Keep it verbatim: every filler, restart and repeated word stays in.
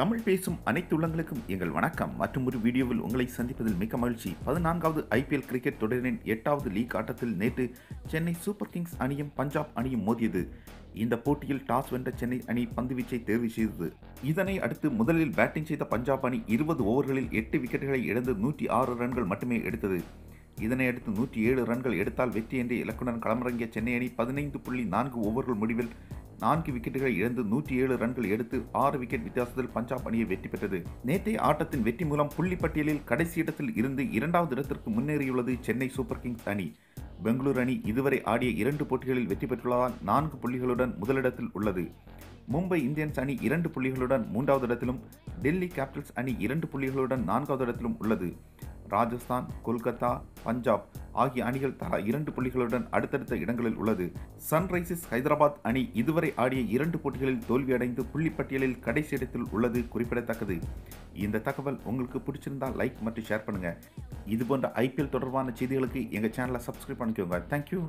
தமிழ் பேசும் அனைத்து உள்ளங்களுக்கும் எங்கள் வணக்கம். மற்றும் ஒரு வீடியோவில் உங்களை சந்திப்பதில் மிக்க மகிழ்ச்சி. பதினான்காவது ஐபிஎல் கிரிக்கெட் தொடரின் எட்டாவது லீக் ஆட்டத்தில் நேற்று சென்னை சூப்பர் கிங்ஸ் அணியும் பஞ்சாப் அணியும் மோதியது. இந்த போட்டியில் டாஸ் வென்ற சென்னை அணி பந்துவீச்சை தேர்வு செய்தது. இதனை அடுத்து முதலில் பேட்டிங் செய்த பஞ்சாப் அணி இருபது ஓவர்களில் எட்டு விக்கெட்டுகளை இழந்து நூற்றி ஆறு ரன்கள் மட்டுமே எடுத்தது. இதனை அடுத்து நூற்றி ஏழு ரன்கள் எடுத்தால் வெற்றி என்ற இலக்குடன் களமிறங்கிய சென்னை அணி பதினைந்து புள்ளி நான்கு ஓவர்கள் முடிவில் நான்கு விக்கெட்டுகளை இழந்து நூற்றி ஏழு ரன்கள் எடுத்து ஆறு விக்கெட் வித்தியாசத்தில் பஞ்சாப் அணியை வெற்றி பெற்றது. நேற்றைய ஆட்டத்தின் வெற்றி மூலம் புள்ளிப்பட்டியலில் கடைசி இடத்தில் இருந்து இரண்டாவது இடத்திற்கு முன்னேறியுள்ளது சென்னை சூப்பர் கிங்ஸ் அணி. பெங்களூர் அணி இதுவரை ஆடிய இரண்டு போட்டிகளில் வெற்றி பெற்றுள்ளதால் நான்கு புள்ளிகளுடன் முதலிடத்தில் உள்ளது. மும்பை இந்தியன்ஸ் அணி இரண்டு புள்ளிகளுடன் மூன்றாவது இடத்திலும், டெல்லி கேபிட்டல்ஸ் அணி இரண்டு புள்ளிகளுடன் நான்காவது இடத்திலும் உள்ளது. ராஜஸ்தான், கொல்கத்தா, பஞ்சாப் ஆகிய அணிகள் தலா இரண்டு புள்ளிகளுடன் அடுத்தடுத்த இடங்களில் உள்ளது. சன்ரைசர்ஸ் ஹைதராபாத் அணி இதுவரை ஆடிய இரண்டு போட்டிகளில் தோல்வியடைந்து புள்ளிப்பட்டியலில் கடைசி இடத்தில் உள்ளது குறிப்பிடத்தக்கது. இந்த தகவல் உங்களுக்கு பிடிச்சிருந்தால் லைக் மற்றும் ஷேர் பண்ணுங்கள். இதுபோன்ற ஐபிஎல் தொடர்பான செய்திகளுக்கு எங்கள் சேனலை சப்ஸ்கிரைப் பண்ணிக்கோங்க. தேங்க்யூ.